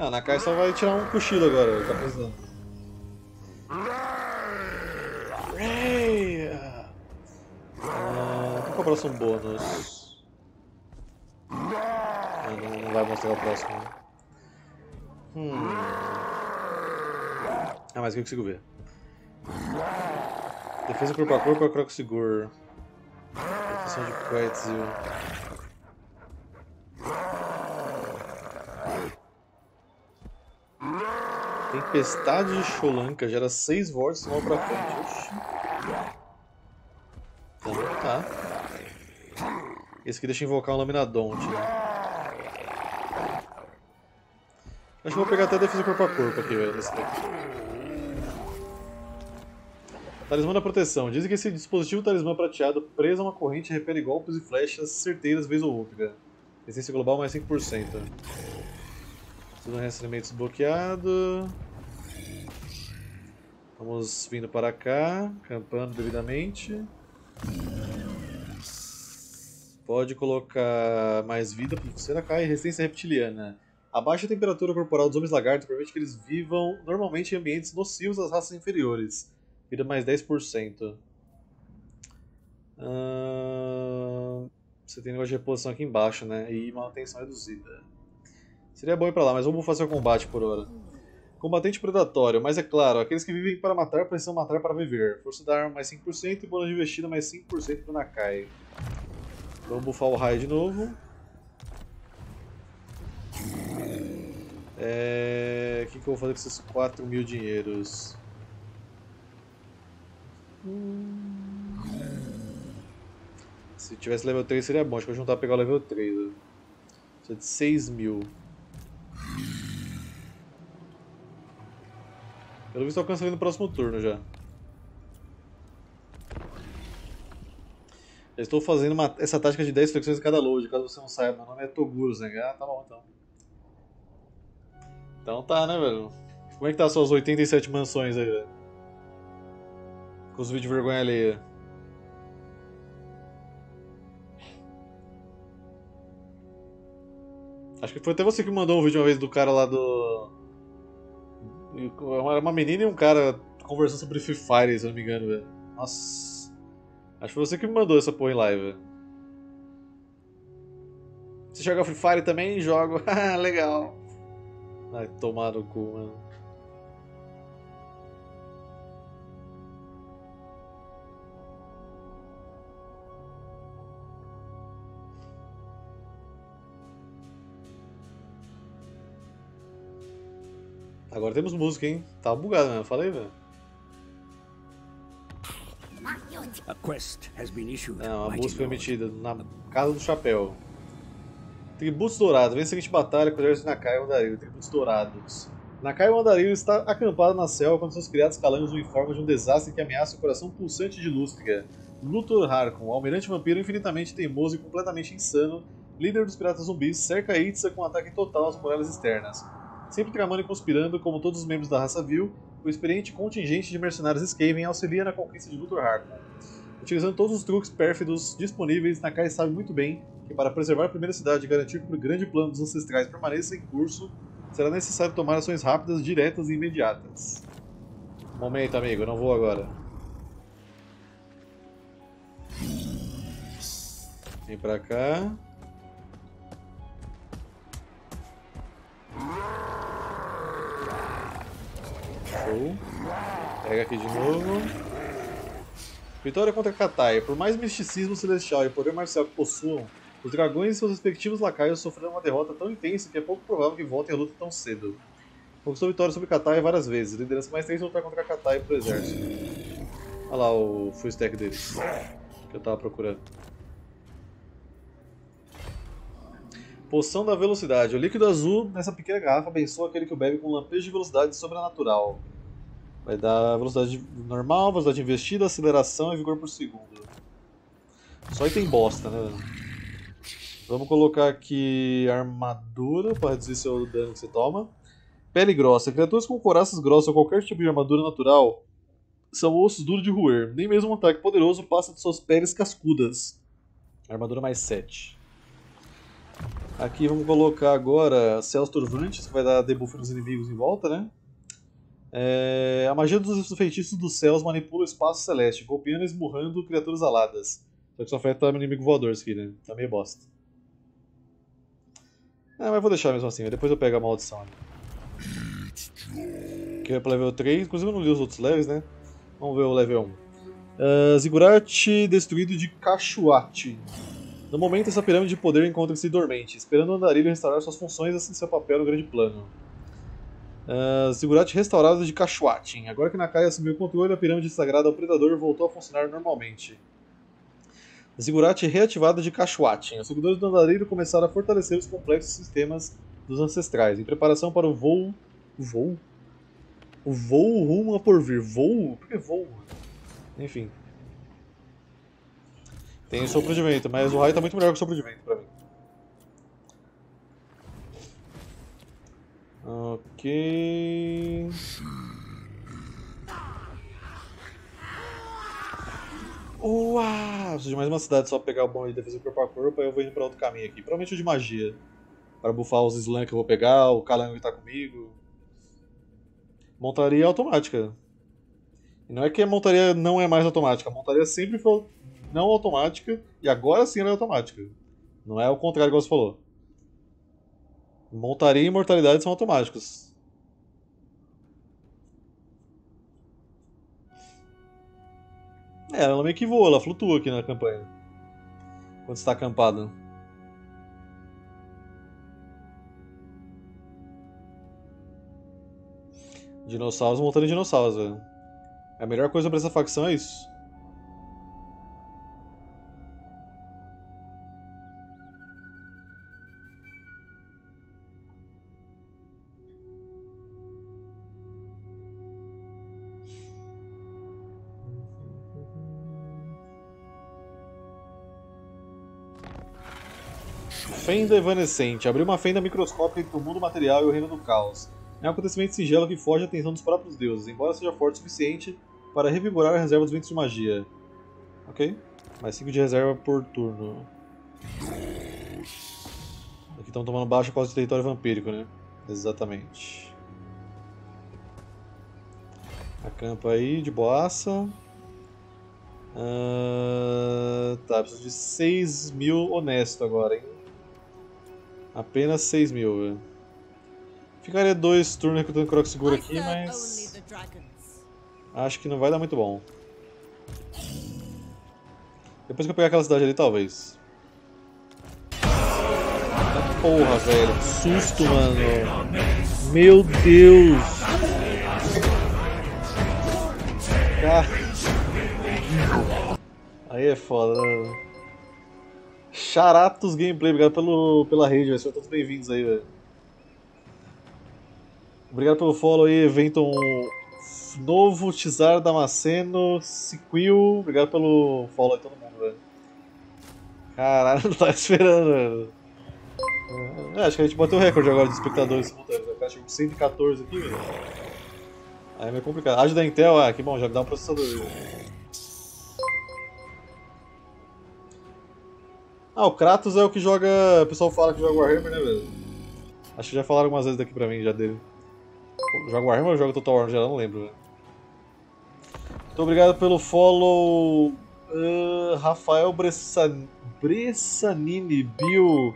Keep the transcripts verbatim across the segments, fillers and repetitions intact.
Ah, a Nakai só vai tirar um cochilo agora, tá precisando. Ah, qual que é o próximo bônus? Ah, não, não vai mostrar o próximo. Hum. Ah, mas o que eu consigo ver? Defesa corpo a corpo com a Kroxigor. Proteção de Quetzil. Tempestade de Cholanca gera seis volts mal pra frente. Oxi. Então tá. Esse aqui deixa invocar um Laminadonte. Né? Acho que vou pegar até a defesa corpo a corpo aqui, velho. Nesse daqui. Talismã da proteção. Dizem que esse dispositivo talismã prateado preso a uma corrente repele golpes e flechas certeiras vez ou outra. Resistência global mais cinco por cento. Tudo rastreamento desbloqueado. Vamos vindo para cá, campando devidamente. Pode colocar mais vida para você Nakai. Resistência reptiliana. A baixa temperatura corporal dos homens lagartos permite que eles vivam normalmente em ambientes nocivos às raças inferiores. Vira mais dez por cento. Uh, você tem negócio de reposição aqui embaixo, né? E manutenção reduzida. Seria bom ir pra lá, mas vamos fazer o combate por hora. Combatente predatório, mas é claro, aqueles que vivem para matar precisam matar para viver. Força da arma mais cinco por cento e bônus de investida mais cinco por cento pro Nakai. Vamos bufar o raio de novo. É... O que, que eu vou fazer com esses quatro mil dinheiros? Se tivesse level três seria bom, acho que eu vou juntar pegar o level três. Né? Isso é de seis mil. Pelo visto alcança ali no próximo turno já. Já estou fazendo uma, essa tática de dez flexões em cada load, caso você não saiba. Meu nome é Toguro, né? Ah, tá bom então. Então tá, né, velho? Como é que tá as suas oitenta e sete mansões aí, velho? Com os vídeos de vergonha alheia. Acho que foi até você que mandou um vídeo uma vez do cara lá do... Era uma menina e um cara conversando sobre Free Fire, se eu não me engano, velho. Nossa. Acho que foi você que me mandou essa porra em live, velho. Você joga Free Fire também? Jogo. Legal. Vai tomar no cu, mano. Agora temos música, hein? Tá bugado, né? Falei, velho. Não, a música emitida na Casa do Chapéu. Tributos Dourados. Vem a seguinte batalha com o exército de Nakai e Wandaril. Tributos Dourados. Nakai e Wandaril está acampado na selva quando seus criados calangos o informam de um desastre que ameaça o coração pulsante de Lústria. Luthor Harkon, almirante vampiro infinitamente teimoso e completamente insano, líder dos piratas zumbis, cerca a Itza com um ataque total às muralhas externas. Sempre tramando e conspirando, como todos os membros da raça vil, o experiente contingente de mercenários Skaven auxilia na conquista de Luthor Harkon. Utilizando todos os truques pérfidos disponíveis, Nakai sabe muito bem que para preservar a primeira cidade e garantir que o grande plano dos ancestrais permaneça em curso, será necessário tomar ações rápidas, diretas e imediatas. Momento, amigo, eu não vou agora. Vem pra cá. Show. Pega aqui de novo. Vitória contra Kataya. Por mais misticismo celestial e poder marcial que possuam, os dragões e seus respectivos lacaios sofreram uma derrota tão intensa que é pouco provável que voltem à luta tão cedo. Conquistou vitória sobre Kataya várias vezes. Liderança mais três lutar contra Kataya pro exército. Olha lá o full stack deles que eu tava procurando. Poção da Velocidade. O líquido azul nessa pequena garrafa abençoa aquele que o bebe com um lampejo de velocidade sobrenatural. Vai dar velocidade normal, velocidade investida, aceleração e vigor por segundo. Só item bosta, né? Vamos colocar aqui armadura para reduzir seu dano que você toma. Pele grossa. Criaturas com coraças grossas ou qualquer tipo de armadura natural são ossos duros de roer. Nem mesmo um ataque poderoso passa de suas peles cascudas. Armadura mais sete. Aqui vamos colocar agora Celstor Vrunch, que vai dar debuff nos inimigos em volta, né? É... A magia dos feitiços dos céus manipula o espaço celeste, golpeando e esmurrando criaturas aladas. Só que só afeta o inimigo voador isso aqui, né? Tá meio bosta. Ah, mas vou deixar mesmo assim, depois eu pego a maldição ali. Que é para level três, inclusive eu não li os outros levels, né? Vamos ver o level um. Uh, Zigurate destruído de Cachuati. No momento, essa pirâmide de poder encontra-se dormente, esperando o Wandaril restaurar suas funções e assim seu papel no grande plano. Uh, Zigurate restaurado de Cachuati. Agora que Nakai assumiu o controle, a pirâmide sagrada ao predador voltou a funcionar normalmente. Zigurate reativada de Cachuati. Os seguidores do Wandaril começaram a fortalecer os complexos sistemas dos ancestrais, em preparação para o voo... O voo? O voo rumo a porvir. Voo? Por que voo? Enfim. Tem o sopro de vento, mas o raio tá muito melhor que o sopro de vento pra mim. Ok... Uau! Preciso de mais uma cidade só pra pegar o bom de defesa e corpo a corpo, aí eu vou indo pra outro caminho aqui. Provavelmente o de magia. Para buffar os slams que eu vou pegar, o Calangui tá comigo. Montaria automática. E não é que a montaria não é mais automática, a montaria sempre foi não automática e agora sim ela é automática. Não é o contrário que você falou. Montaria e imortalidade são automáticos. É, ela meio que voa, ela flutua aqui na campanha. Quando está acampada. Dinossauros montando dinossauros, velho. A melhor coisa pra essa facção é isso. Fenda evanescente. Abriu uma fenda microscópica entre o mundo material e o reino do caos. É um acontecimento singelo que foge à atenção dos próprios deuses, embora seja forte o suficiente para revigorar a reserva dos ventos de magia. Ok? Mais cinco de reserva por turno. Aqui estão tomando baixo por causa do território vampírico, né? Exatamente. Acampa aí, de boaça. Ah, tá, preciso de seis mil honesto agora, hein? Apenas seis mil, velho. Ficaria dois turnos recrutando o Kroxigor aqui, mas... acho que não vai dar muito bom. Depois que eu pegar aquela cidade ali, talvez. Ah, porra, velho. Que susto, mano. Meu Deus. Car... Aí é foda, né? Charatos Gameplay. Obrigado pelo, pela rede, velho. Sejam todos bem-vindos aí, velho. Obrigado pelo follow aí, Venton Novo, Tizar Damasceno, Sequil. Obrigado pelo follow aí, todo mundo, velho. Caralho, não tava esperando, velho. É, acho que a gente bateu o recorde agora de espectadores simultâneos. O cara chegou com cento e quatorze aqui, velho. Aí é meio complicado. Ajuda a Intel, ah, que bom, já me dá um processador. Véio. Ah, o Kratos é o que joga. O pessoal fala que joga Warhammer, né, velho? Acho que já falaram algumas vezes daqui pra mim, já dele. Joga Warhammer ou joga Total War no geral? Não lembro, velho. Muito obrigado pelo follow, uh, Rafael Bressan... Bressanini, Bill,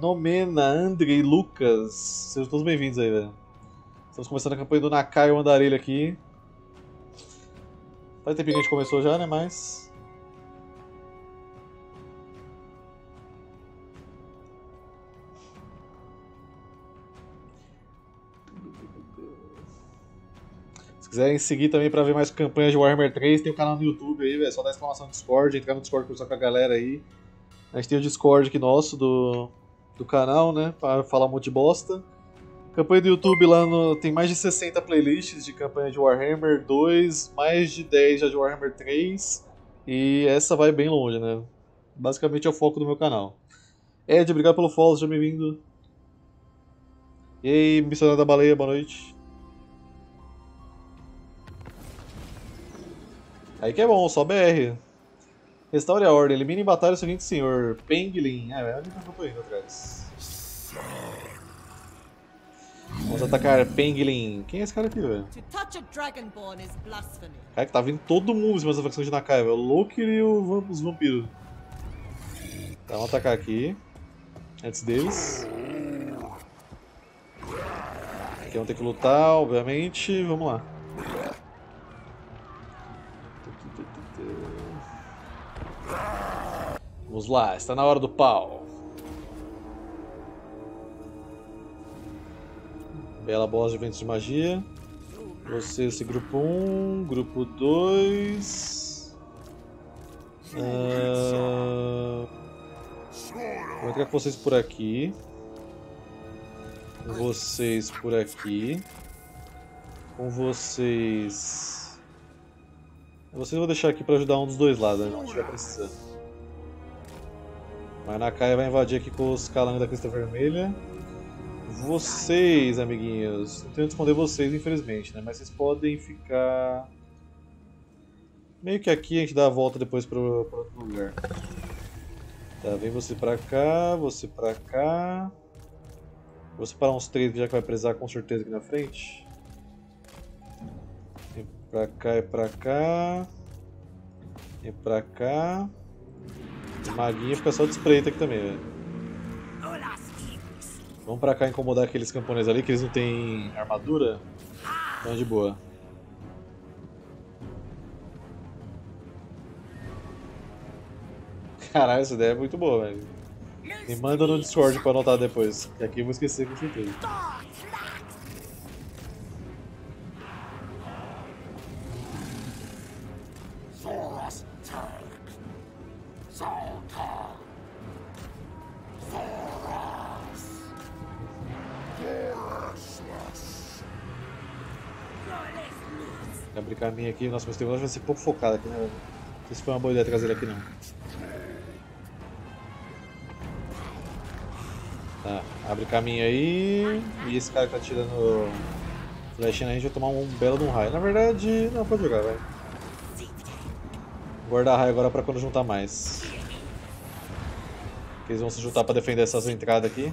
Nomena, Andrei, Lucas. Sejam todos bem-vindos aí, velho. Estamos começando a campanha do Nakai e Wandaril aqui. Faz tempo que a gente começou já, né? Mas... se quiserem seguir também pra ver mais campanhas de Warhammer três, tem o canal no YouTube aí, velho. Só dá exclamação Discord, entrar no Discord, conversar com a galera aí. A gente tem o Discord aqui nosso do, do canal, né? Pra falar um monte de bosta. Campanha do YouTube lá no, tem mais de sessenta playlists de campanha de Warhammer dois, mais de dez já de Warhammer três. E essa vai bem longe, né? Basicamente é o foco do meu canal. Ed, obrigado pelo follow, seja bem-vindo. E aí, missionário da baleia, boa noite. Aí que é bom, só B R. Restaure a ordem, elimine em batalha o seguinte senhor, Penguin. É, é a única coisa que eu tô indo atrás. Vamos atacar Penguin. Quem é esse cara aqui, velho? Cara, que tá vindo todo mundo em essa facção de Nakai, velho. O Lokhir e os vampiros. Tá, vamos atacar aqui. Antes deles. Aqui vão ter que lutar, obviamente. Vamos lá. Vamos lá, está na hora do pau. Bela boss de eventos de magia. Você, esse grupo um, grupo dois. Ah, vou entrar com vocês por aqui. Com vocês por aqui. Com vocês. Vocês eu vou deixar aqui para ajudar um dos dois lados, né? Não estiver precisando. Mas Nakai vai invadir aqui com os Calangui da Crista Vermelha. Vocês, amiguinhos, não tenho que responder vocês, infelizmente, né? Mas vocês podem ficar... meio que aqui, a gente dá a volta depois para outro lugar. Tá, vem você pra cá, você pra cá... Vou separar uns três, já que vai precisar com certeza aqui na frente. Vem pra cá e pra cá... Vem pra cá... O maguinho fica só de espreita aqui também, velho. Vamos pra cá incomodar aqueles camponeses ali, que eles não têm armadura. Então é de boa. Caralho, essa ideia é muito boa, velho. Me manda no Discord pra anotar depois, que aqui eu vou esquecer com certeza. Abrir caminho aqui, nossa, mas tem vai ser pouco focado aqui, né? Não sei se foi uma boa ideia trazer ele aqui não. Tá, abre caminho aí. E esse cara que tá tirando flechinha na gente vai tomar um belo de um raio. Na verdade, não, pode jogar, vai. Guardar raio agora pra quando juntar mais. Eles vão se juntar pra defender essas entradas aqui.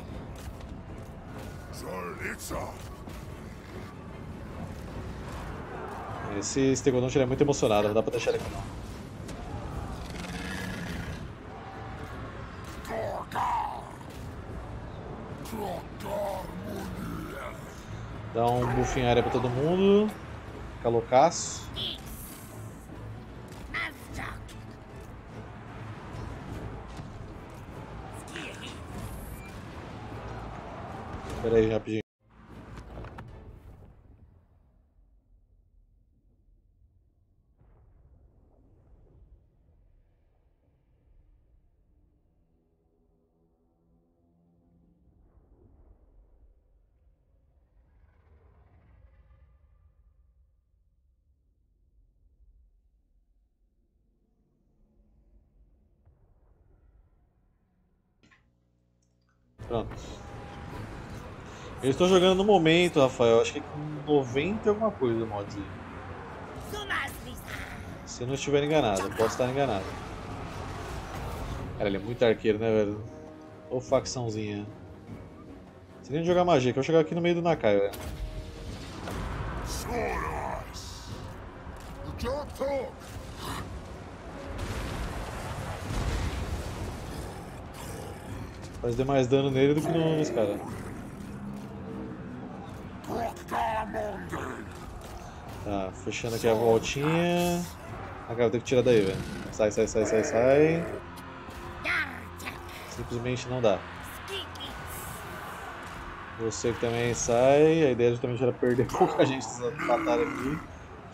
Esse Stegodon é muito emocionado, não dá pra deixar ele aqui não. Dá um buff em área pra todo mundo. Fica loucaço. Pera aí, rapidinho. Pronto. Eu estou jogando no momento, Rafael, acho que é com noventa alguma coisa do mod. Se eu não estiver enganado, eu posso estar enganado. Cara, ele é muito arqueiro, né, velho? Ô facçãozinha. Se nem jogar magia, que eu vou chegar aqui no meio do Nakai, velho. Fazer mais dano nele do que nos caras. Tá, fechando aqui a voltinha. Ah, cara, vou ter que tirar daí, velho. Sai, sai, sai, sai, sai. Simplesmente não dá. Você que também sai. A ideia justamente era perder pouca gente nessa batalha aqui.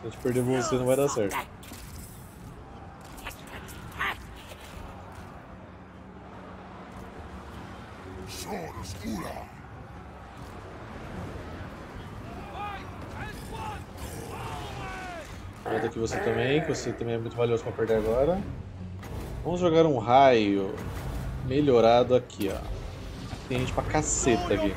Se a gente perder você, não vai dar certo. Volta aqui você também, que você também é muito valioso pra perder agora. Vamos jogar um raio melhorado aqui, ó. Tem gente pra caceta aqui.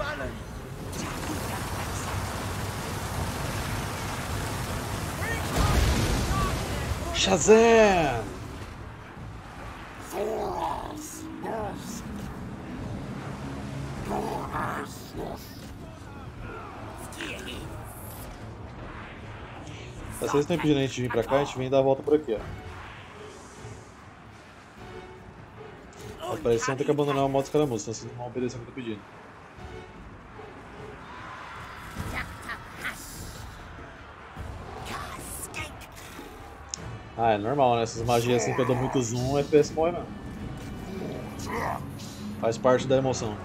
Shazam! Ah. Às vezes tem pedindo a gente vir pra cá, a gente vem dar a volta por aqui, ó. Parece que vão ter que abandonar o modo escaramuça, senão vocês não vão obedecer o que eu tô pedindo. Ah, é normal, né? Essas magias assim que eu dou muito zoom, o F P S morre mesmo. Faz parte da emoção.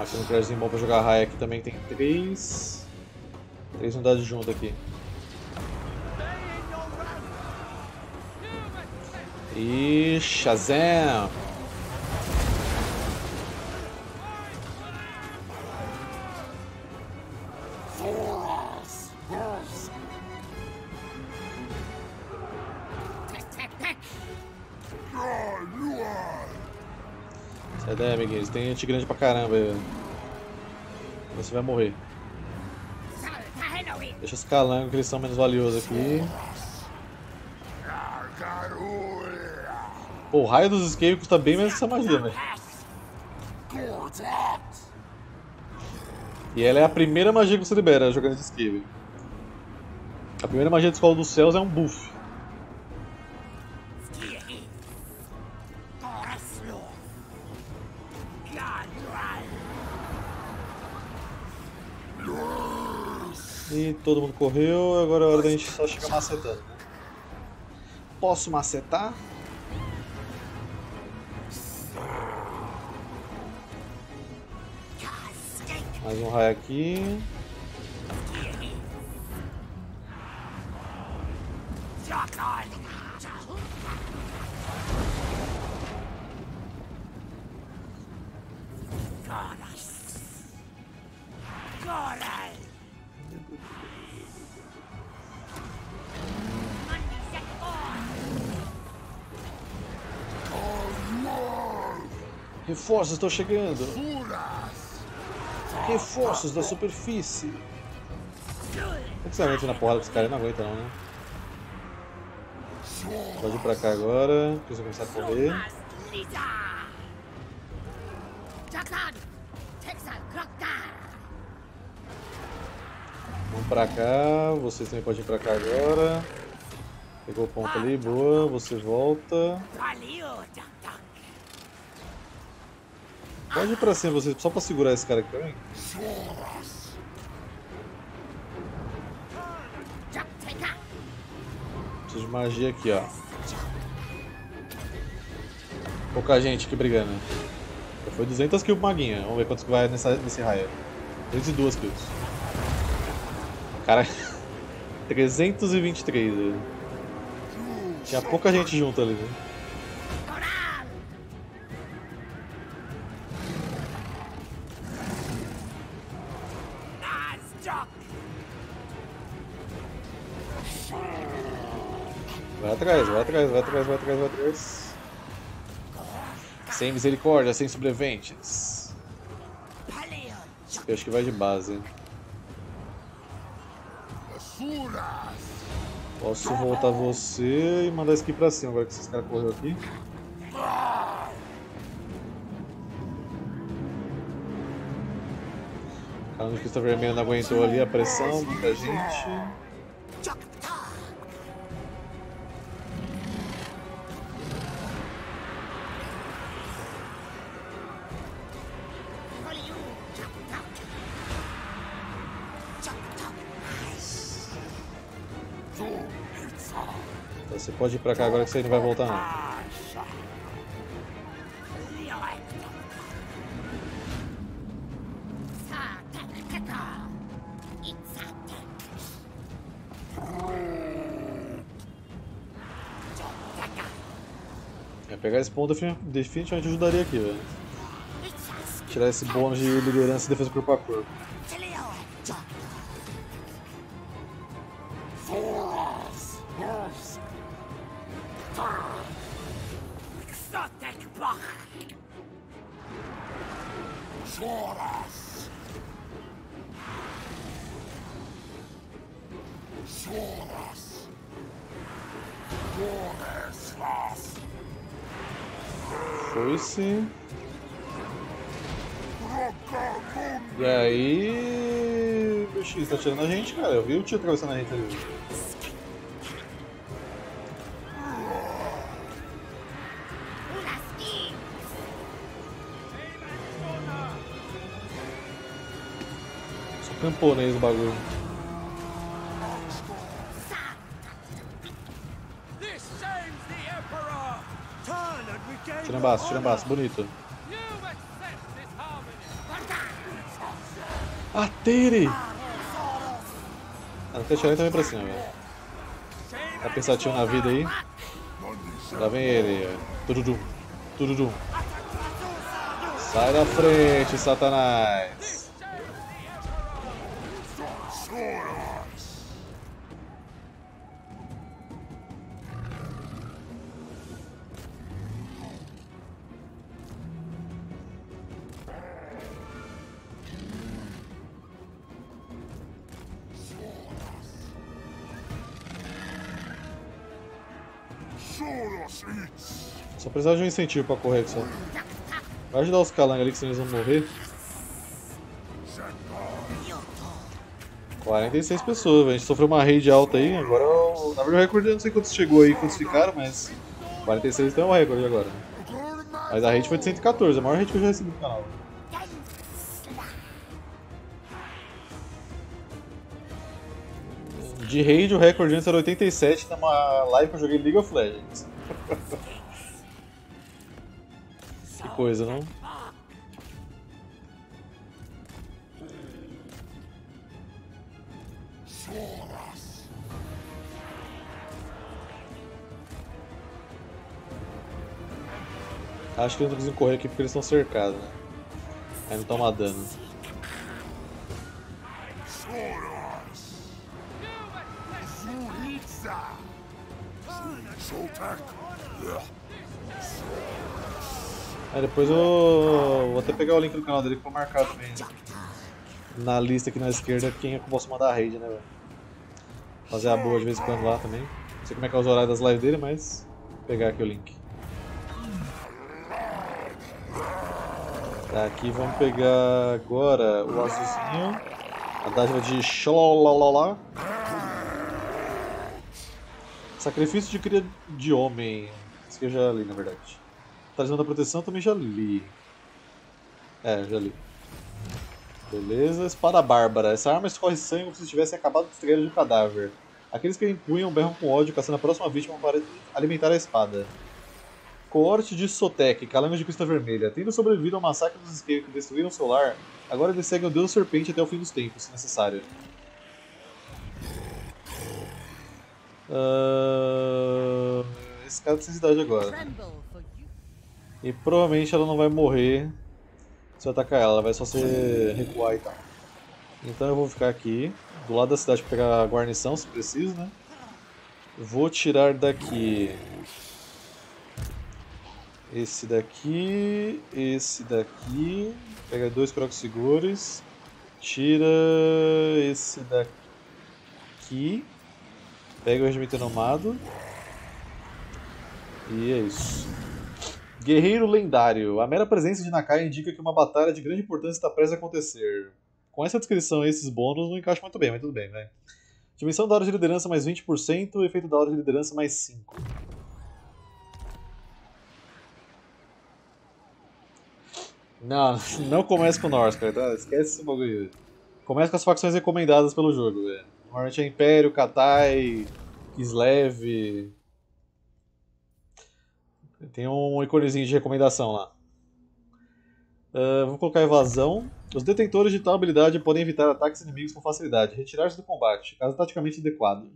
Achei um crashzinho bom pra jogar raia aqui também, que tem três... Três unidades junto aqui. E... Shazam! É, amiguinho, eles têm gente grande pra caramba aí, velho. Você vai morrer. Deixa os calangos que eles são menos valiosos aqui. Pô, o raio dos escape custa bem menos que essa magia, velho. E ela é a primeira magia que você libera jogando de escape. A primeira magia de Escola dos Céus é um buff. E todo mundo correu, agora é hora da gente só chegar macetando. Posso macetar? Mais um raio aqui. Reforços estão chegando! Reforços da superfície! Será que você aguenta na porrada desse cara? Não aguenta não, né? Pode ir pra cá agora, precisa começar a correr. Vamos pra cá, vocês também podem ir pra cá agora. Pegou o ponto ali, boa, você volta. Pode ir pra cima vocês, só pra segurar esse cara aqui também. Preciso de magia aqui, ó. Pouca gente aqui brigando. Já foi duzentas kills pro maguinha. Vamos ver quantos que vai nessa, nesse raio. duzentas e duas kills. Cara, trezentos e vinte e três. Viu? Tinha pouca gente junto ali, viu? Vai atrás, vai atrás, vai atrás, vai atrás, vai atrás. Sem misericórdia, sem sobreviventes. Eu acho que vai de base. Posso voltar você e mandar isso aqui pra cima agora que esses caras correram aqui. O cara de Cristo Vermelho não aguentou ali a pressão, muita gente. Você pode ir pra cá agora que você não vai voltar não. É, pegar esse ponto definitivamente ajudaria aqui, velho. Tirar esse bônus de liderança e defesa corpo a corpo. Foi sim. E aí... O X tá atirando a gente, cara. Eu vi o tio atravessando a gente ali. Só camponês o bagulho. Tira embaixo, tira embaixo, bonito. Atere! Ah, não quer tirar ele também pra cima, velho. Tá pensativo na vida aí. Lá vem ele, Turudum, Turudum. Sai da frente, Satanás! Só precisava de um incentivo pra correr aqui só. Vai ajudar os calangas ali que senão eles vão morrer. quarenta e seis pessoas, véio. A gente sofreu uma raid alta aí. Agora eu... Na verdade o recorde eu não sei quantos chegou aí, quantos ficaram, mas quarenta e seis então é o recorde agora. Mas a raid foi de cento e quatorze, a maior raid que eu já recebi no canal. De raid o recorde antes era oitenta e sete numa live que eu joguei League of Legends. Que coisa, não? Acho que eles não precisam correr aqui porque eles estão cercados, né? Aí não toma dano. Aí depois eu vou até pegar o link do canal dele que foi marcado também na lista aqui na esquerda quem eu posso mandar a raid, né, velho? Fazer a boa de vez em quando lá também. Não sei como é que é os horários das lives dele, mas vou pegar aqui o link. Tá, aqui vamos pegar agora o azulzinho, a dádiva de Xololololá. Sacrifício de cria de homem. Isso que eu já li, na verdade. Talismã da proteção também já li. É, já li. Beleza, espada bárbara. Essa arma escorre sangue como se tivessem acabado de extrair de um cadáver. Aqueles que a empunham berram com ódio, caçando a próxima vítima para alimentar a espada. Coorte de Sotek, Calangas de Crista Vermelha. Tendo sobrevivido ao massacre dos esqueiros que destruíram o seu lar, agora eles seguem o Deus Serpente até o fim dos tempos, se necessário. Uh... Esse cara precisa de cidade agora. E provavelmente ela não vai morrer se eu atacar ela, ela vai só se recuar e tal. Então eu vou ficar aqui, do lado da cidade para pegar a guarnição se preciso, né? Vou tirar daqui... Esse daqui... Esse daqui... Pega dois Kroxigores. Tira... Esse daqui... Pega o regimento nomado. E é isso. Guerreiro lendário. A mera presença de Nakai indica que uma batalha de grande importância está prestes a acontecer. Com essa descrição e esses bônus não encaixam muito bem, mas tudo bem, né? Dimensão da hora de liderança mais vinte por cento, efeito da hora de liderança mais cinco. Não, não comece com o Norse, cara, tá? Esquece esse bagulho. Comece com as facções recomendadas pelo jogo, velho. Normalmente é Império, Kathay, Kislev. Tem um íconezinho de recomendação lá. Uh, vou colocar evasão. Os detentores de tal habilidade podem evitar ataques inimigos com facilidade. Retirar-se do combate, caso taticamente adequado.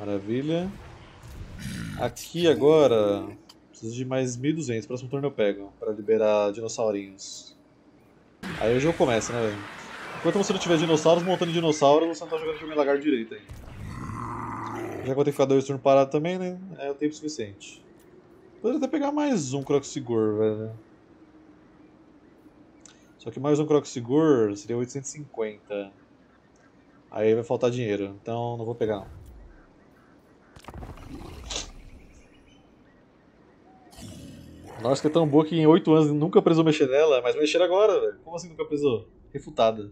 Maravilha. Aqui agora... Preciso de mais mil e duzentos, próximo turno eu pego, pra liberar dinossaurinhos. Aí o jogo começa, né, velho? Enquanto você não tiver dinossauros, montando dinossauros, você não tá jogando jogo em lagarto direito aí. Já que eu vou ter que ficar dois turnos parado também, né? É o tempo suficiente. Poderia até pegar mais um Kroxigor, velho. Só que mais um Kroxigor seria oitocentos e cinquenta. Aí vai faltar dinheiro, então não vou pegar não. Nossa, que é tão boa que em oito anos nunca precisou mexer nela, mas mexer agora, velho. Como assim nunca precisou? Refutada.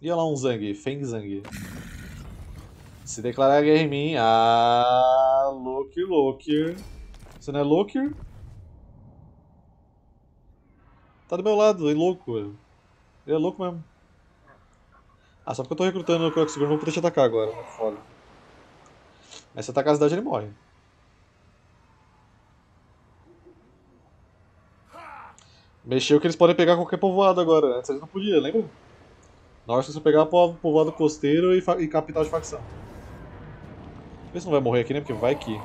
E olha lá um Zang, Feng Zang. Se declarar guerra em mim. Ah, Lokhir, Lokhir. Você não é Lokhir? Tá do meu lado, é louco, velho. Ele é louco mesmo. Ah, só porque eu tô recrutando o Kroxigor, não vou poder te atacar agora. Foda. Mas se atacar a cidade, ele morre. Mexeu que eles podem pegar qualquer povoado agora. Antes eles não podiam, lembra? Na hora que você pegar povoado costeiro e, e capital de facção. Vê se não vai morrer aqui, né? Porque vai que...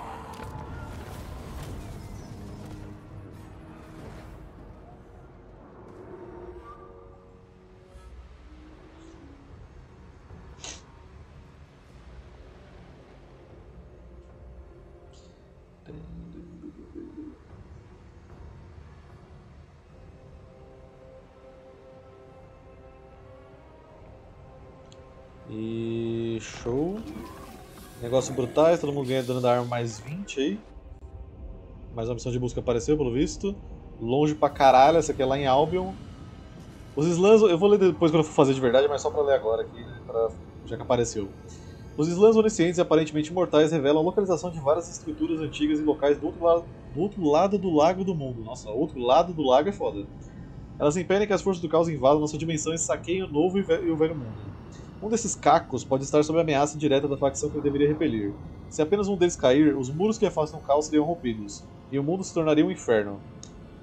E... show. Negócio brutais, todo mundo ganha dano da arma mais vinte aí. Mais uma missão de busca apareceu, pelo visto. Longe pra caralho, essa aqui é lá em Albion. Os slams, eu vou ler depois quando eu for fazer de verdade, mas só pra ler agora aqui, pra... já que apareceu. Os slams oniscientes e aparentemente mortais revelam a localização de várias estruturas antigas em locais do outro, lado, do outro lado do lago do mundo. Nossa, outro lado do lago é foda. Elas impedem que as forças do caos invadam nossa dimensão e saqueiem o novo e o velho mundo. Um desses cacos pode estar sob a ameaça direta da facção que eu deveria repelir. Se apenas um deles cair, os muros que afastam o caos seriam rompidos, e o mundo se tornaria um inferno.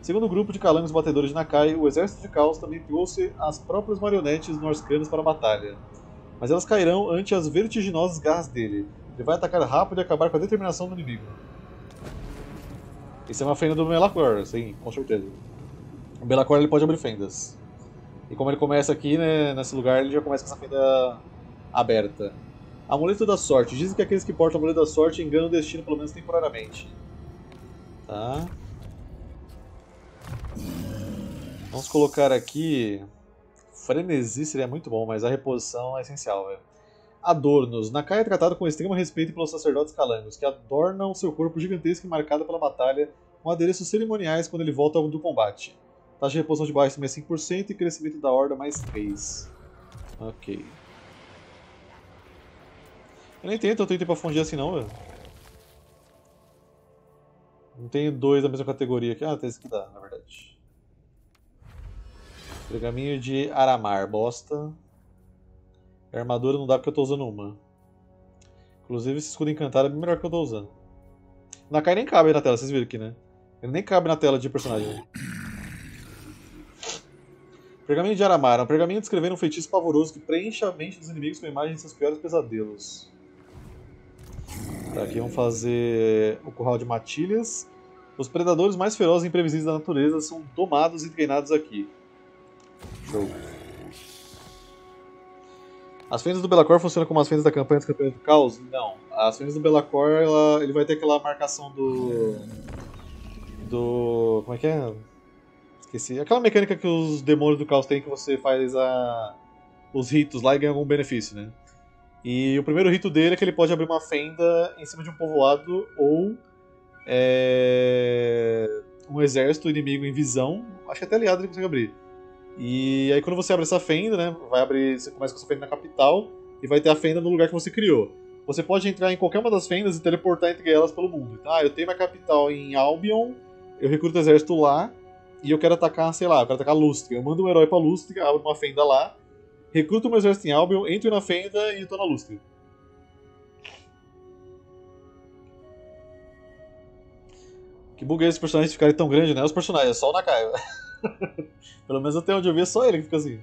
Segundo o grupo de calangos batedores de Nakai, o exército de caos também trouxe as próprias marionetes norcanas para a batalha. Mas elas cairão ante as vertiginosas garras dele. Ele vai atacar rápido e acabar com a determinação do inimigo. Isso é uma fenda do Be'lakor, sim, com certeza. O Be'lakor, ele pode abrir fendas. E como ele começa aqui, né, nesse lugar, ele já começa com essa fenda aberta. Amuleto da sorte. Dizem que aqueles que portam amuleto da sorte enganam o destino, pelo menos temporariamente. Tá. Vamos colocar aqui... Frenesi seria muito bom, mas a reposição é essencial, velho. Adornos. Nakai é tratado com extremo respeito pelos sacerdotes calangos, que adornam seu corpo gigantesco e marcado pela batalha, com adereços cerimoniais quando ele volta do combate. Taxa de reposição de baixo mais cinco por cento e crescimento da horda mais três. Ok. Eu nem tento, eu tentei pra fundir assim não, velho. Não tenho dois da mesma categoria aqui. Ah, tem esse que dá, na verdade. Pergaminho de Aramar, bosta. A armadura não dá porque eu tô usando uma. Inclusive esse escudo encantado é bem melhor que eu tô usando. O Nakai nem cabe na tela, vocês viram aqui, né? Ele nem cabe na tela de personagem. Pergaminho de Aramar. Um pergaminho descrevendo um feitiço pavoroso que preenche a mente dos inimigos com a imagem de seus piores pesadelos. Tá, aqui vamos fazer o curral de matilhas. Os predadores mais ferozes e imprevisíveis da natureza são domados e treinados aqui. Show. As fendas do Be'lakor funcionam como as fendas da campanha dos campeões do caos? Não. As fendas do Be'lakor, ela, ele vai ter aquela marcação do... Do... Como é que é? Esse, aquela mecânica que os demônios do caos têm, que você faz a, os ritos lá e ganha algum benefício, né? E o primeiro rito dele é que ele pode abrir uma fenda em cima de um povoado ou é, um exército inimigo em visão. Acho que até aliado ele consegue abrir. E aí quando você abre essa fenda, né? Vai abrir, você começa com essa fenda na capital e vai ter a fenda no lugar que você criou. Você pode entrar em qualquer uma das fendas e teleportar entre elas pelo mundo. Então, ah, eu tenho minha capital em Albion, eu recruto o exército lá. E eu quero atacar, sei lá, eu quero atacar Lústria. Eu mando um herói pra Lústria, abro uma fenda lá, recruto um exército em Albion, entro na fenda e tô na Lústria. Que bug é esses personagens ficarem tão grandes, né? Os personagens, é só o Nakai. Pelo menos até onde eu vi é só ele que fica assim.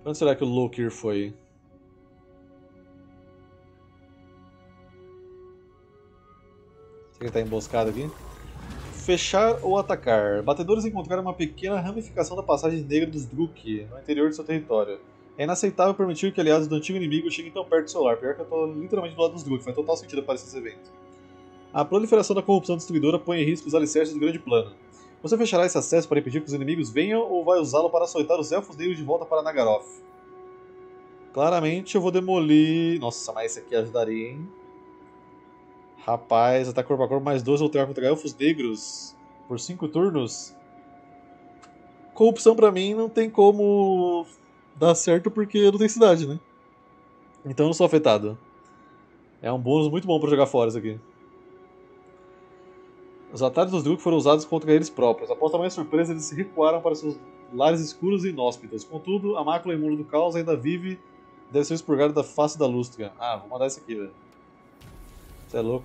Pra onde será que o Lokhir foi? Ele tá emboscado aqui. Fechar ou atacar. Batedores encontraram uma pequena ramificação da passagem negra dos Druk no interior de seu território. É inaceitável permitir que aliados do antigo inimigo cheguem tão perto do seu lar. Pior que eu tô literalmente do lado dos Druk, faz total sentido aparecer esse evento. A proliferação da corrupção destruidora põe em risco os alicerces do grande plano. Você fechará esse acesso para impedir que os inimigos venham ou vai usá-lo para açoitar os elfos negros de volta para Nagaroth? Claramente eu vou demolir... Nossa, mas esse aqui ajudaria, hein? Rapaz, ataque corpo a corpo mais dois ou três contra elfos negros por cinco turnos. Corrupção pra mim não tem como dar certo porque não tem cidade, né? Então eu não sou afetado. É um bônus muito bom pra jogar fora isso aqui. Os ataques dos Druk foram usados contra eles próprios. Após a mais surpresa, eles se recuaram para seus lares escuros e inóspitos. Contudo, a mácula imunda do caos ainda vive e deve ser expurgada da face da Lústria. Ah, vou mandar isso aqui, velho. Isso é louco.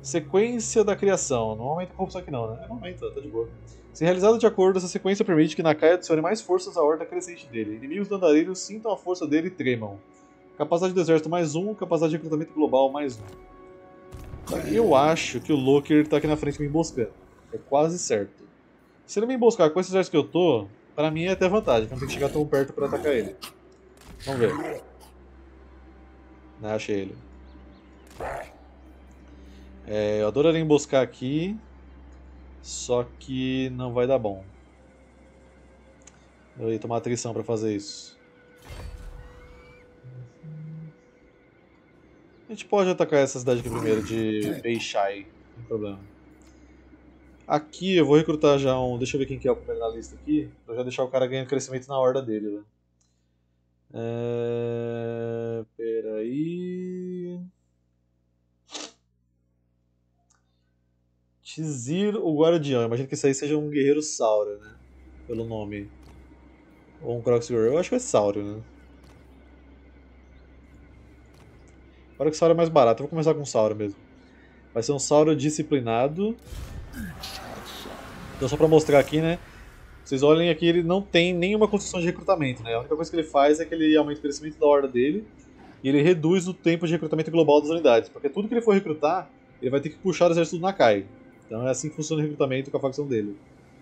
Sequência da criação. Não aumenta a corrupção aqui não, né? Não aumenta, tá de boa. Se realizado de acordo, essa sequência permite que Nakai adicione mais forças à horda crescente dele. Inimigos do andarilho sintam a força dele e tremam. Capacidade do exército mais um, capacidade de recrutamento global mais um. Eu acho que o Lokhir tá aqui na frente me emboscando. É quase certo. Se ele me emboscar com esses exércitos que eu tô, pra mim é até vantagem, porque eu não tenho que chegar tão perto pra atacar ele. Vamos ver. Não, achei ele. É, eu adoraria emboscar aqui, só que não vai dar bom. Eu ia tomar atrição pra fazer isso. A gente pode atacar essa cidade aqui primeiro, de Beishai, não tem problema. Aqui eu vou recrutar já um... Deixa eu ver quem que é o primeiro na lista aqui, pra já deixar o cara ganhando crescimento na horda dele. Né? É... Peraí... Tizir, o Guardião. Imagino que isso aí seja um guerreiro Saura, né? Pelo nome. Ou um Kroxigor. Eu acho que é Sauri, né? Agora que o Sauro é mais barato, eu vou começar com o Sauro mesmo. Vai ser um Sauro disciplinado. Então só pra mostrar aqui, né? Vocês olhem aqui, ele não tem nenhuma construção de recrutamento, né? A única coisa que ele faz é que ele aumenta o crescimento da horda dele. E ele reduz o tempo de recrutamento global das unidades. Porque tudo que ele for recrutar, ele vai ter que puxar o exército do Nakai. Então é assim que funciona o recrutamento com a facção dele.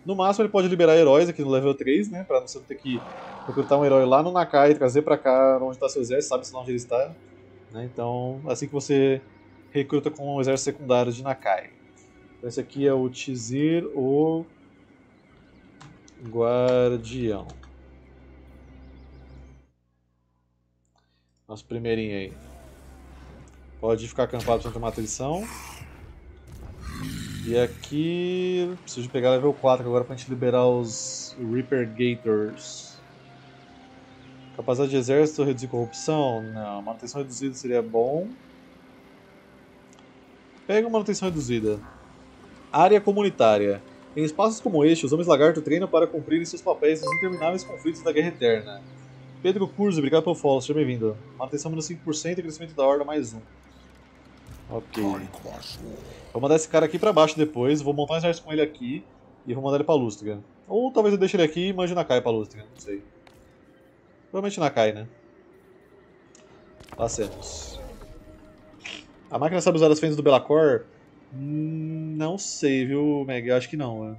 No máximo ele pode liberar heróis aqui no level três, né? Pra você não ter que recrutar um herói lá no Nakai e trazer pra cá onde tá seu exército, sabe-se lá onde ele está. Então, assim que você recruta com o exército secundário de Nakai. Então, esse aqui é o Tizir, o Guardião. Nosso primeirinho aí. Pode ficar acampado para tomar atenção. E aqui, preciso pegar level quatro agora para a gente liberar os Reaper Gators. Capacidade de exército, reduzir corrupção? Não, manutenção reduzida seria bom. Pega manutenção reduzida. Área comunitária. Em espaços como este, os homens lagarto treinam para cumprirem seus papéis nos intermináveis conflitos da Guerra Eterna. Pedro Curso, obrigado pelo follow, seja bem-vindo. Manutenção menos cinco por cento e crescimento da horda mais um. Ok. Vou mandar esse cara aqui pra baixo depois, vou montar um exército com ele aqui e vou mandar ele pra Lústria. Ou talvez eu deixe ele aqui e mande o Nakai pra Lústria, não sei. Provavelmente Nakai, né? Passemos. A máquina sabe usar as fendas do Be'lakor? Hum, não sei, viu, Meg? Eu acho que não. Né?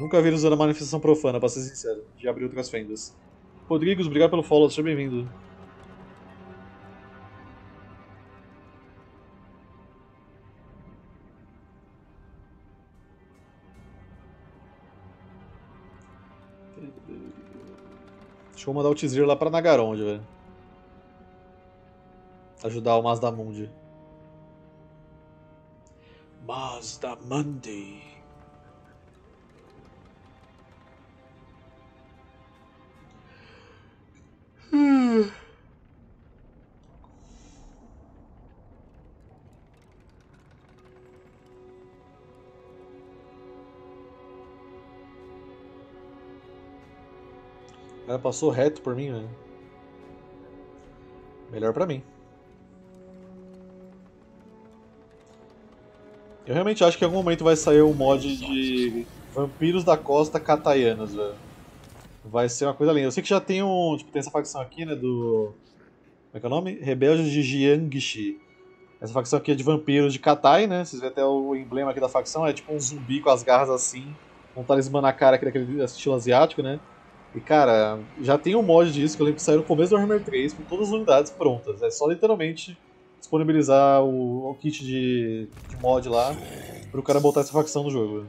Nunca vi ele usando a manifestação profana, pra ser sincero. Já abriu outras fendas. Rodrigues, obrigado pelo follow, seja bem-vindo. Deixa eu mandar o Tizir lá pra Nagaronde, velho. Ajudar o Mazdamundi. Mazdamundi. Hum. O cara passou reto por mim, velho. Melhor pra mim. Eu realmente acho que em algum momento vai sair um mod de Vampiros da Costa Cataianos, velho. Vai ser uma coisa linda. Eu sei que já tem um... Tipo, tem essa facção aqui, né, do... Como é que é o nome? Rebeldes de Jiangxi. Essa facção aqui é de vampiros de Katay, né? Vocês veem até o emblema aqui da facção. É tipo um zumbi com as garras assim. Um talismã na cara aqui daquele estilo asiático, né? E cara, já tem um mod disso que eu lembro que saiu no começo do Warhammer três com todas as unidades prontas. É só literalmente disponibilizar o, o kit de, de mod lá pro cara botar essa facção no jogo.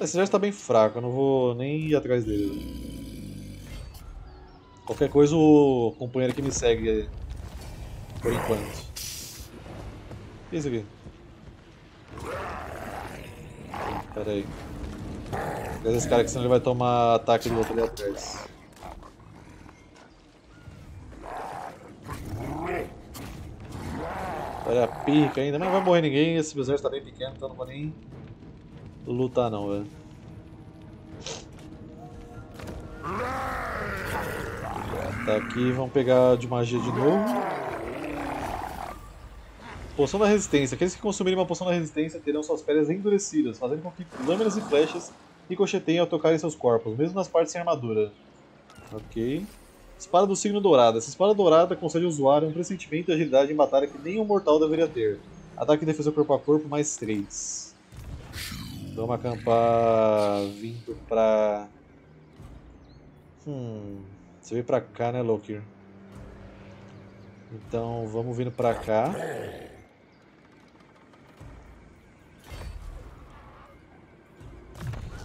Esse já está bem fraco, eu não vou nem ir atrás dele. Qualquer coisa o companheiro que me segue por enquanto. O que é isso aqui? Pera aí. Esse cara aqui, senão ele vai tomar ataque do outro ali atrás. Olha a pica ainda, mas não vai morrer ninguém, esse bezerro está bem pequeno, então não vou nem lutar não, velho. Tá aqui, vamos pegar de magia de novo. Poção da resistência. Aqueles que consumirem uma poção da resistência terão suas peles endurecidas, fazendo com que lâminas e flechas ricocheteiem ao tocarem seus corpos, mesmo nas partes sem armadura. Ok. Espada do signo dourado. Essa espada dourada concede ao usuário um pressentimento e agilidade em batalha que nenhum mortal deveria ter. Ataque e defesa corpo a corpo, mais três. Vamos acampar vindo pra... Hum... Você veio pra cá, né, Lokhir? Então, vamos vindo pra cá.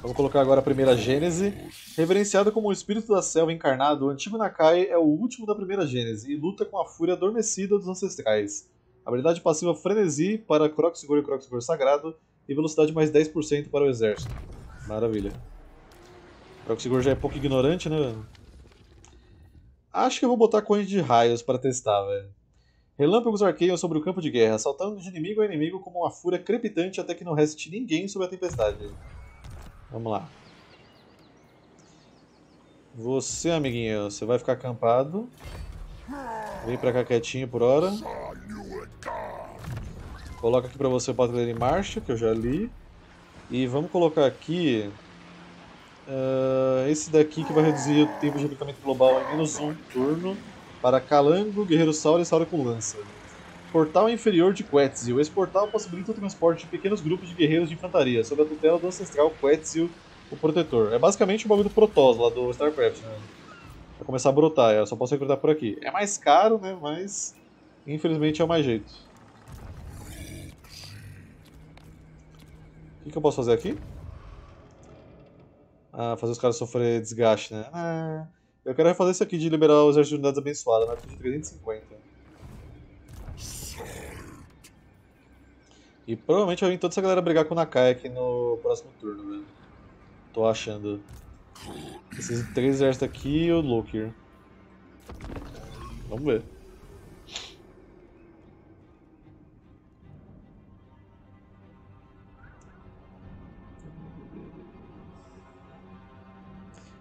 Vamos colocar agora a primeira Gênese. Reverenciado como o espírito da selva encarnado, o antigo Nakai é o último da primeira Gênese e luta com a fúria adormecida dos ancestrais. Habilidade passiva Frenesi para Kroxigor e Kroxigor Sagrado e velocidade mais dez por cento para o exército. Maravilha. Kroxigor já é pouco ignorante, né? Acho que eu vou botar corrente de raios para testar, velho. Relâmpagos arqueiam sobre o campo de guerra, saltando de inimigo a inimigo como uma fúria crepitante até que não reste ninguém sob a tempestade. Vamos lá. Você, amiguinho, você vai ficar acampado. Vem pra cá quietinho por hora. Coloca aqui pra você o patrulheiro em marcha, que eu já li. E vamos colocar aqui... Uh, esse daqui que vai reduzir o tempo de recrutamento global em menos um turno. Para Calango, Guerreiro Sauri e Sauri com lança. Portal inferior de Quetzil. Esse portal possibilita o transporte de pequenos grupos de guerreiros de infantaria, sob a tutela do ancestral Quetzil, o protetor. É basicamente o bagulho do Protoss lá do StarCraft, né? Vai começar a brotar, eu só posso recrutar por aqui. É mais caro, né? Mas infelizmente é o mais jeito. O que, que eu posso fazer aqui? Ah, fazer os caras sofrer desgaste, né? Ah, eu quero refazer isso aqui de liberar o exército de unidades abençoadas, né? De trezentos e cinquenta. E provavelmente vai vir toda essa galera brigar com o Nakai aqui no próximo turno, velho. Tô achando. Esses três exércitos aqui e o Lokhir. Vamos ver.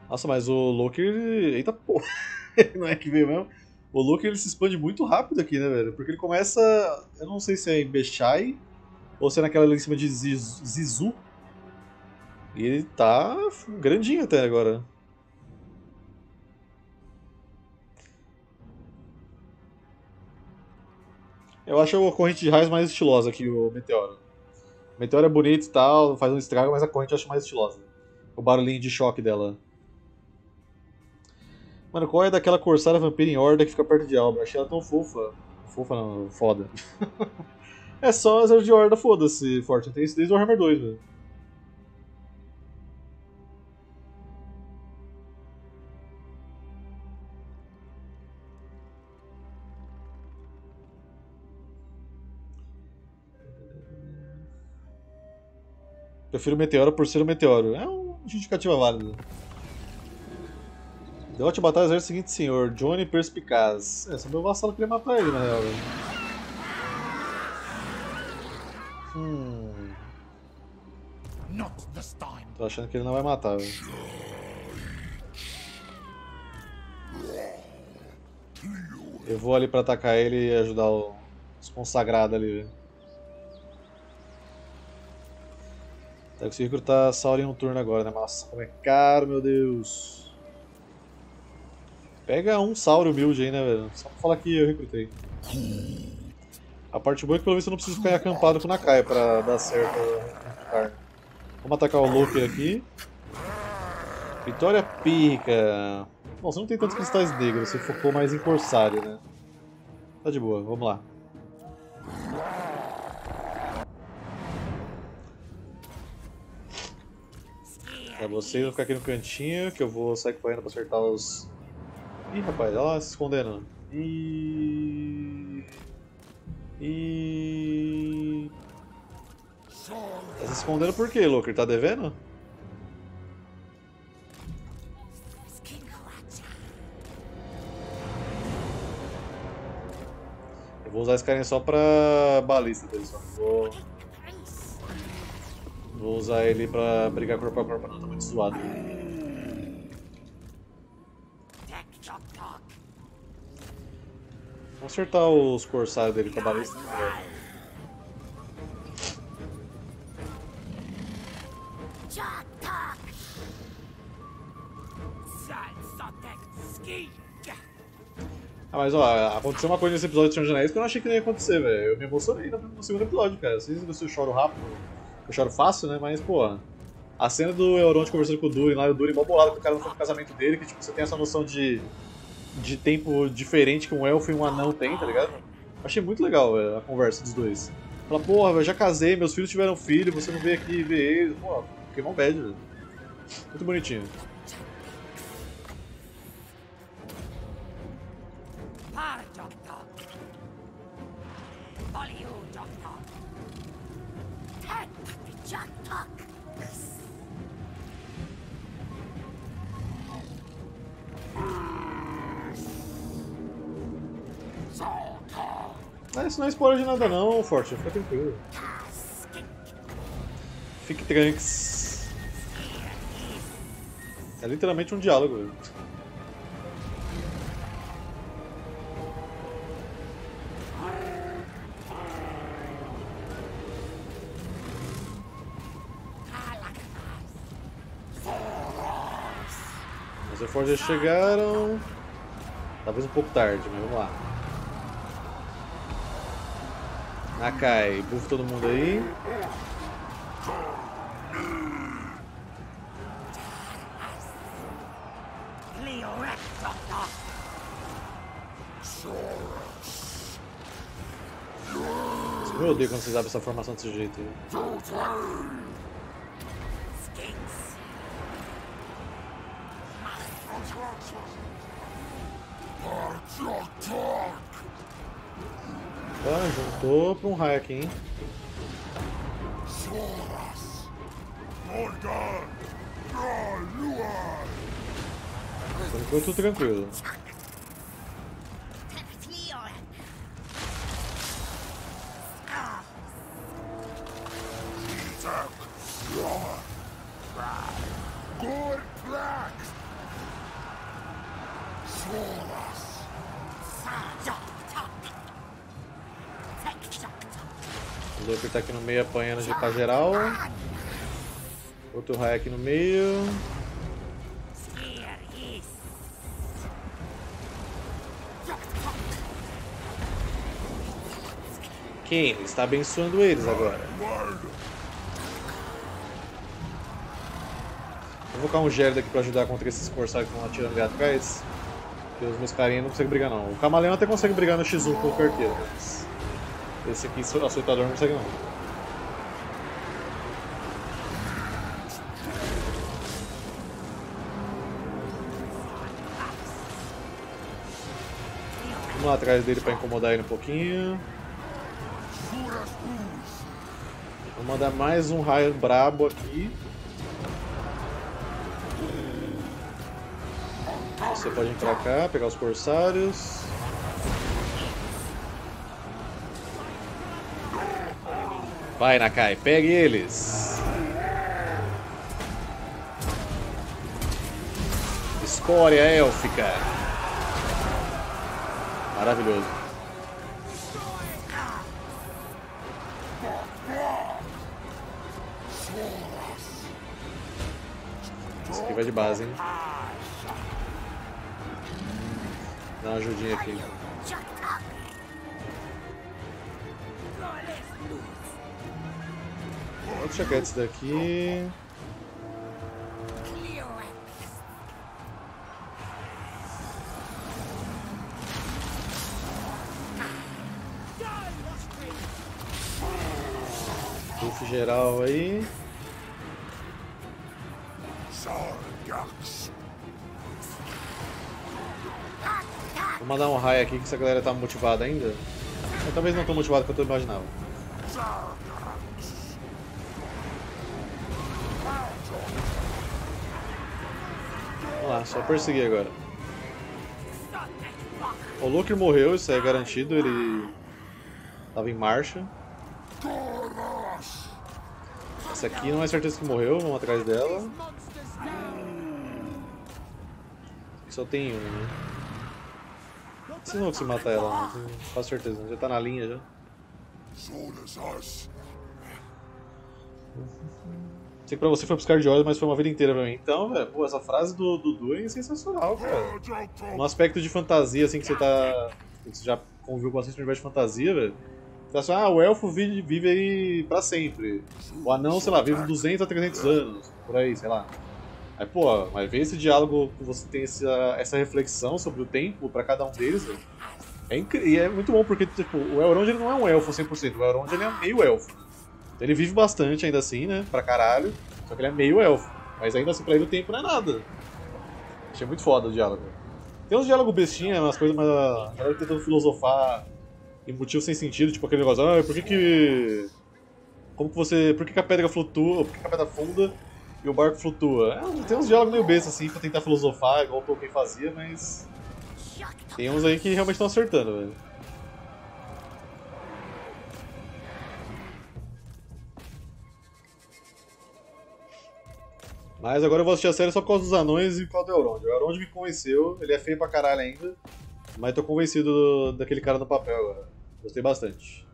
Nossa, mas o Lokhir... Eita porra! Não é que veio mesmo? O Lokhir, ele se expande muito rápido aqui, né, velho? Porque ele começa... Eu não sei se é em Bechai... Ou se é naquela ali em cima de Zizu. E ele tá grandinho até agora. Eu acho a corrente de raios mais estilosa que o meteoro. O meteoro é bonito e tal, faz um estrago, mas a corrente eu acho mais estilosa. O barulhinho de choque dela. Mano, qual é daquela corsária vampira em horda que fica perto de Albion? Achei ela tão fofa. Fofa não, foda. É só zero de horda, foda-se, forte. Tem isso desde o Warhammer dois, velho. Prefiro o meteoro por ser o meteoro. É uma justificativa válida. Deu ótima batalha exército seguinte, senhor. Johnny Perspicaz. É, só meu vassalo queria matar ele, na real, velho. Hum. Tô achando que ele não vai matar, velho. Eu vou ali pra atacar ele e ajudar os consagrados ali, velho. Tá conseguindo recrutar Sauri em um turno agora, né? Nossa, como é caro, meu Deus. Pega um Sauri humilde aí, né, velho? Só pra falar que eu recrutei. A parte boa é que pelo menos eu não preciso ficar acampado com o Nakai pra dar certo. Vamos atacar o Loki aqui. Vitória pica. Bom, você não tem tantos cristais negros, você focou mais em corsário, né? Tá de boa, vamos lá. É, vocês vão ficar aqui no cantinho, que eu vou sair correndo pra acertar os... Ih, rapaz, olha lá se escondendo. Ih... Ih... Tá se escondendo por quê, Lokhir? Tá devendo? Eu vou usar esse carinha só pra balista dele, só. Vou... Vou usar ele pra brigar corpo a corpo, não, tá muito suado. Vou acertar os corsários dele com a balista. Ah, mas ó, aconteceu uma coisa nesse episódio de Senhor dos Anéis que eu não achei que não ia acontecer, velho. Eu me emocionei no segundo episódio, cara. Vocês viram se eu choro rápido? Eu choro fácil, né? Mas, pô, a cena do Elrond conversando com o Durin lá, o Durin mó bolado com o cara no casamento dele, que tipo, você tem essa noção de, de tempo diferente que um elfo e um anão tem, tá ligado? Achei muito legal, véio, a conversa dos dois. Fala, porra, eu já casei, meus filhos tiveram filho, você não veio aqui ver eles, pô, fiquei mó bad, velho. Muito bonitinho. Ah, isso não é spoiler de nada não, Forte, fica tranquilo. Fique tranks. É literalmente um diálogo, velho. Os reforços já chegaram. Talvez um pouco tarde, mas vamos lá. Nakai, buff todo mundo aí. Eu odeio quando vocês abrem essa formação desse jeito aí. Tá, juntou pra um raio aqui, hein? Ficou tudo tranquilo. O Lokhir tá aqui no meio apanhando de pra geral. Outro raio aqui no meio. Quem? Ele está abençoando eles agora. Vou colocar um Gélido aqui pra ajudar contra esses corsários que estão atirando ali atrás. Porque os meus carinhas não conseguem brigar não. O camaleão até consegue brigar no xis um com o carteiro. Esse aqui, o aceitador, não consegue não. Vamos lá atrás dele para incomodar ele um pouquinho. Vou mandar mais um raio brabo aqui. Você pode ir pra cá, pegar os corsários. Vai, Nakai, pegue eles! Escória élfica! Maravilhoso! Isso aqui vai de base, hein? Dá uma ajudinha aqui. Vou checar esse daqui. Buff geral aí. Vou mandar um raio aqui que essa galera tá motivada ainda. Eu talvez não tão motivado quanto eu imaginava. Vamos lá, só perseguir agora. O Lokhir morreu, isso é garantido, ele tava em marcha. Essa aqui não é certeza que morreu, vamos atrás dela. Só tem um, né? Vocês não vão conseguir matar ela, não, com certeza, já tá na linha já. Sei que pra você foi buscar de olhos, mas foi uma vida inteira pra mim. Então, velho, pô, essa frase do, do Durin é sensacional, cara. No aspecto de fantasia, assim, que você tá... Que você já conviu com bastante universo de fantasia, velho. Você tá assim, ah, o elfo vive, vive aí pra sempre. O anão, sei lá, vive duzentos a trezentos anos, por aí, sei lá. Aí, pô, mas ver esse diálogo, você tem essa, essa reflexão sobre o tempo pra cada um deles, velho. É incrível, e é muito bom porque, tipo, o Elrond ele não é um elfo cem por cento, o Elrond ele é meio elfo. Então, ele vive bastante ainda assim, né, pra caralho, só que ele é meio elfo. Mas ainda assim, pra ele o tempo não é nada. Achei muito foda o diálogo. Tem uns diálogos bestinha, umas coisas, mas a galera tentando filosofar em motivos sem sentido, tipo aquele negócio, ah, por que que... Como que você... Por que que a pedra flutua, por que que a pedra afunda e o barco flutua? É, tem uns diálogos meio bestas assim, pra tentar filosofar, igual o Tolkien fazia, mas... Tem uns aí que realmente estão acertando, velho. Mas agora eu vou assistir a série só por causa dos anões e por causa do Elrond. O Elrond me convenceu, ele é feio pra caralho ainda, mas tô convencido daquele cara no papel agora. Gostei bastante.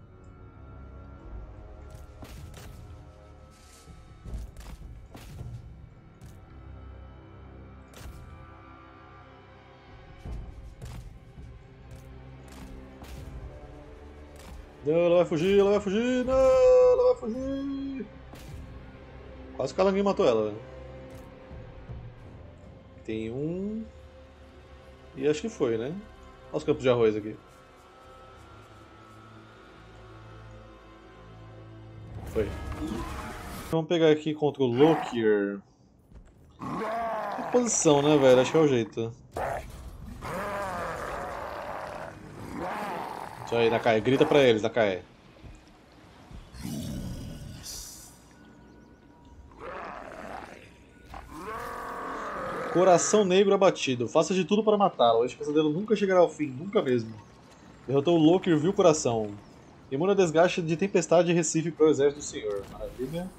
Ela vai fugir, ela vai fugir, não, ela vai fugir. Quase que a Calangui matou ela, velho. Tem um. E acho que foi, né? Olha os campos de arroz aqui. Foi. Vamos pegar aqui contra o Lokhir. Que posição, né, velho? Acho que é o jeito. Isso aí, Nakai. Grita pra eles, Nakai. Coração negro abatido. Faça de tudo para matá-lo. Este pesadelo nunca chegará ao fim, nunca mesmo. Derrotou o Lokhir e viu o coração. Imune a desgaste de tempestade e recife para o exército do senhor. Maravilha.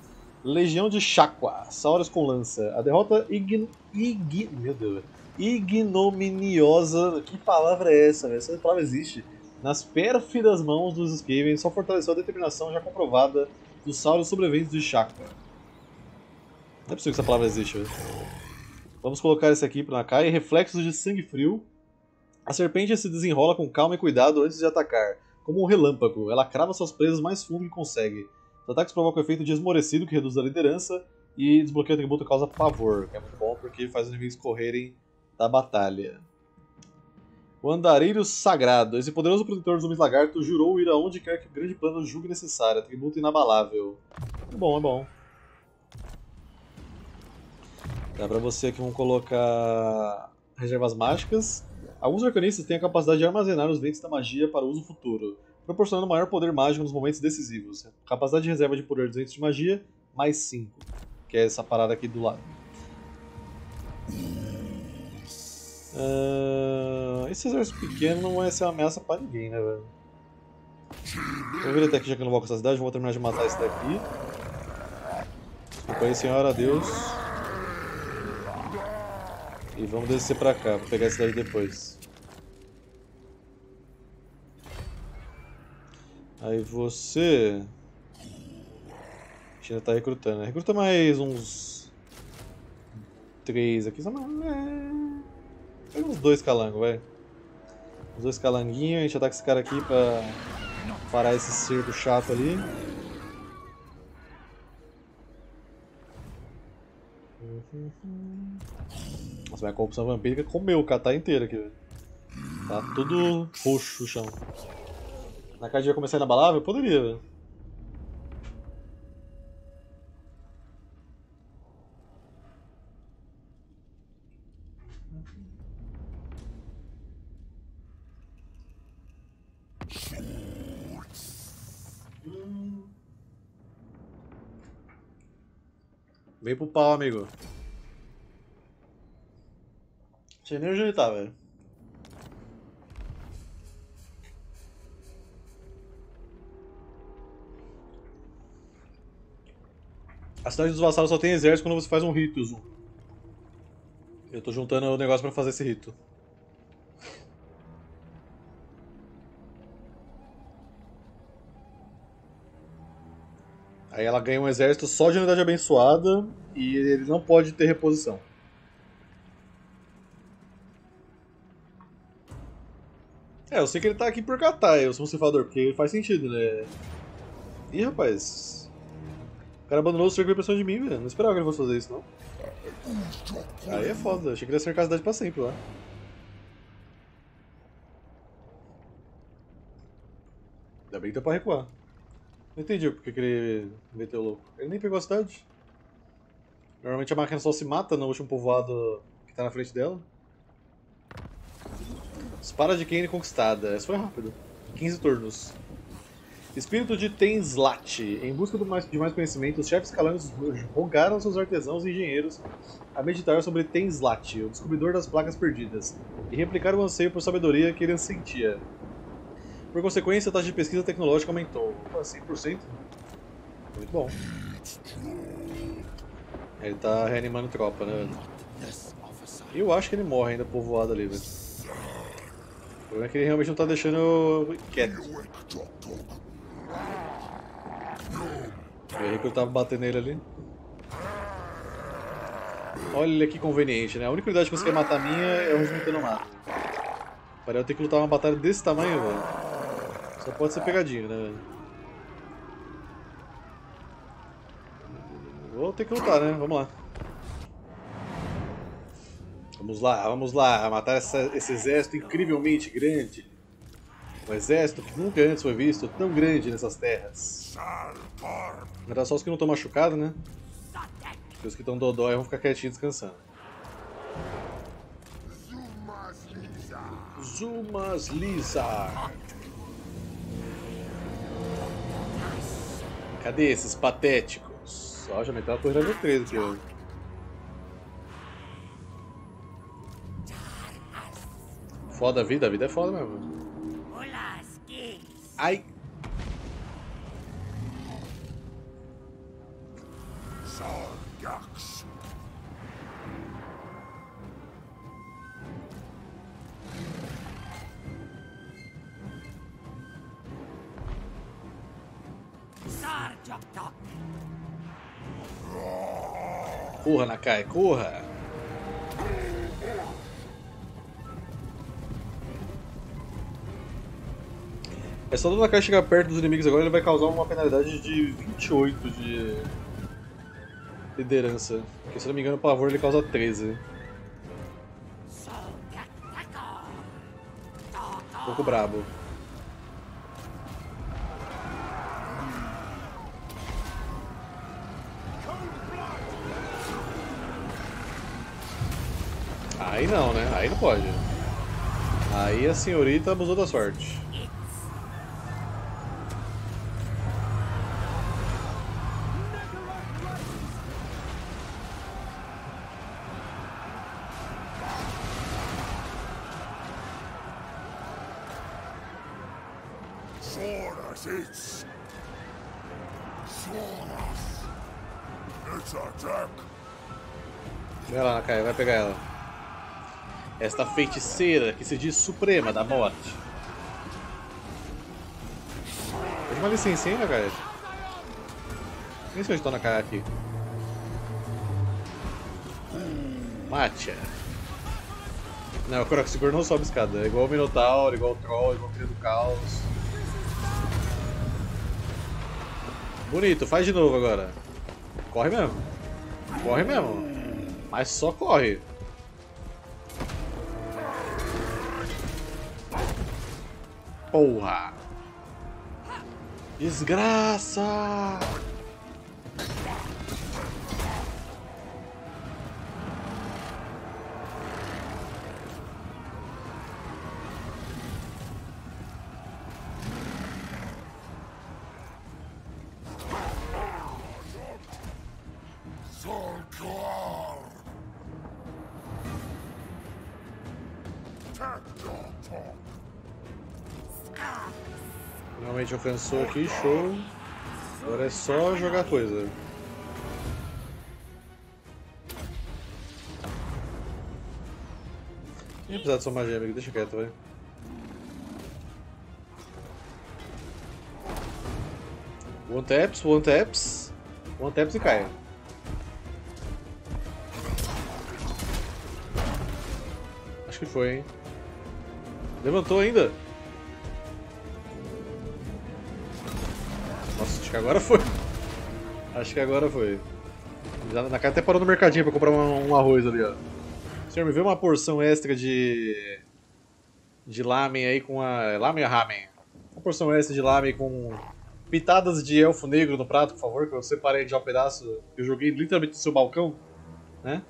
Legião de Chakwa. Sauros com lança. A derrota ign... Ign... Meu Deus. ignominiosa. Que palavra é essa, velho? Essa palavra existe. Nas pérfidas mãos dos Skaven, só fortaleceu a determinação já comprovada dos Sauros sobreviventes de Chakwa. Não é possível que essa palavra existe, velho. Vamos colocar esse aqui para Nakai. Reflexos de sangue frio. A serpente se desenrola com calma e cuidado antes de atacar. Como um relâmpago, ela crava suas presas mais fundo que consegue. Os ataques provocam o efeito de esmorecido, que reduz a liderança, e desbloqueia o atributo causa pavor, que é muito bom porque faz os inimigos correrem da batalha. O Wandaril Sagrado. Esse poderoso protetor dos homens lagarto jurou ir aonde quer que o grande plano julgue necessário. Atributo inabalável. É bom, é bom. Dá pra você aqui, vamos colocar reservas mágicas. Alguns arcanistas têm a capacidade de armazenar os dentes da magia para uso futuro, proporcionando maior poder mágico nos momentos decisivos. Capacidade de reserva de poder dos dentes de magia, mais cinco. Que é essa parada aqui do lado. Uh, esse exército pequeno não vai ser uma ameaça pra ninguém, né, velho? Vou vir até aqui, já que eu não vou com essa cidade, vou terminar de matar esse daqui. Desculpa aí, senhora, adeus. E vamos descer pra cá, vou pegar a cidade depois. Aí você... A gente ainda tá recrutando, né? Recruta mais uns... Três aqui, só mais... Pega uns dois calangos, vai. Uns dois calanguinhos, a gente ataca esse cara aqui pra parar esse circo chato ali. Nossa, minha corrupção vampírica comeu o Cathay inteiro aqui, velho. Tá tudo roxo o chão. Na casa de começar inabalável? Poderia, velho. Vem pro pau, amigo. Não sei nem onde ele tá, velho. A cidade dos vassalos só tem exército quando você faz um rito, Zoom. Eu tô juntando o negócio pra fazer esse rito. Aí ela ganha um exército só de unidade abençoada e ele não pode ter reposição. É, eu sei que ele tá aqui por Kataya, o Sumcifador, porque faz sentido, né? Ih, rapaz. O cara abandonou o cerco e pensou de mim, velho. Não esperava que ele fosse fazer isso, não. Aí é foda, achei que ele ia cercar a cidade pra sempre lá. Ainda bem que dá pra recuar. Não entendi porque que ele meteu louco. Ele nem pegou a cidade. Normalmente a máquina só se mata no último povoado que tá na frente dela. Espada de Kane conquistada. Essa foi rápida. quinze turnos. Espírito de Tenslat. Em busca do mais, de mais conhecimento, os chefes calangos rogaram seus artesãos e engenheiros a meditar sobre Tenslat, o descobridor das placas perdidas, e replicar o anseio por sabedoria que ele sentia. Por consequência, a taxa de pesquisa tecnológica aumentou. Opa, cem por cento. Muito bom. Ele tá reanimando tropa, né? E eu acho que ele morre ainda povoado ali, velho. O problema é que ele realmente não tá deixando quieto. Eu errei que eu tava batendo nele ali. Olha que conveniente, né? A única unidade que você quer matar minha é o regimento no mato. Parece que eu tenho que lutar uma batalha desse tamanho, velho. Só pode ser pegadinha, né? Vou ter que lutar, né? Vamos lá. Vamos lá, vamos lá. Matar essa, esse exército incrivelmente grande. Um exército que nunca antes foi visto tão grande nessas terras. Mas só os que não estão machucados, né? Porque os que estão dodói vão ficar quietinhos descansando. Zumas Lizar. Cadê esses patéticos? Ó, já meteu a torre level três aqui hoje. Foda a vida, a vida é foda mesmo. Ai! Corra, Nakai, corra! É só do Nakai chegar perto dos inimigos agora, ele vai causar uma penalidade de vinte e oito de liderança. Porque se não me engano, o pavor ele causa treze. Um pouco brabo. Aí não, né? Aí não pode. Aí a senhorita abusou da sorte. Vai lá, Nakai, vai pegar ela. Esta feiticeira que se diz suprema da morte. Pode uma licencinha, né, cara? Nem sei onde tá na cara aqui. Mate-a. Não, o Kroxigor não sobe escada. É igual o Minotauro, igual o Troll, igual o Filho do Caos. Bonito, faz de novo agora. Corre mesmo. Corre mesmo. Mas só corre. Porra! Desgraça! Finalmente alcançou aqui, show. Agora é só jogar coisa. Nem precisar de sua magia, amigo, deixa quieto, vai. One taps, one taps, one taps e cai. Acho que foi, hein? Levantou ainda? Nossa, acho que agora foi. Acho que agora foi. Já na cara até parou no mercadinho pra comprar um, um arroz ali, ó. Senhor, me vê uma porção extra de... de lamen aí com a... lamen ou ramen? Uma porção extra de lamen com... pitadas de elfo negro no prato, por favor, que eu separei já um pedaço que eu joguei literalmente no seu balcão, né?